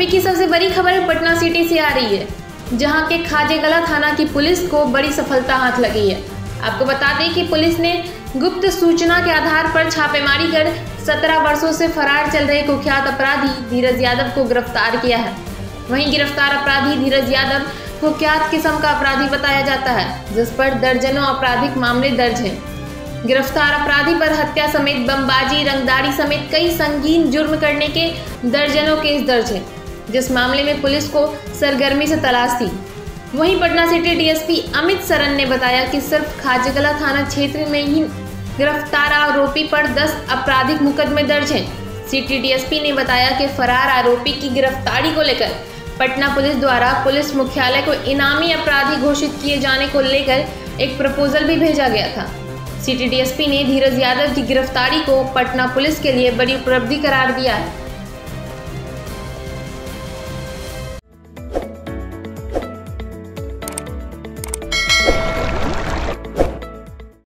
अभी की सबसे बड़ी खबर पटना सिटी से आ रही है, जहां के खाजेकलां थाना की पुलिस को बड़ी सफलता हाथ लगी है। आपको बता दें कि पुलिस ने गुप्त सूचना के आधार पर छापेमारी कर 17 वर्षों से फरार चल रहे कुख्यात अपराधी धीरज यादव को गिरफ्तार किया है। वहीं गिरफ्तार अपराधी धीरज यादव कुख्यात किस्म का अपराधी बताया जाता है, जिस पर दर्जनों आपराधिक मामले दर्ज हैं। गिरफ्तार अपराधी पर हत्या समेत बमबाजी, रंगदारी समेत कई संगीन जुर्म करने के दर्जनों केस दर्ज हैं, जिस मामले में पुलिस को सरगर्मी से तलाश थी। वहीं पटना सिटी डीएसपी अमित सरन ने बताया कि सिर्फ खाजेकलां थाना क्षेत्र में ही गिरफ्तार आरोपी पर 10 आपराधिक मुकदमे दर्ज हैं। सिटी डीएसपी ने बताया कि फरार आरोपी की गिरफ्तारी को लेकर पटना पुलिस द्वारा पुलिस मुख्यालय को इनामी अपराधी घोषित किए जाने को लेकर एक प्रपोजल भी भेजा गया था। सिटी डीएसपी ने धीरज यादव की गिरफ्तारी को पटना पुलिस के लिए बड़ी उपलब्धि करार दिया है।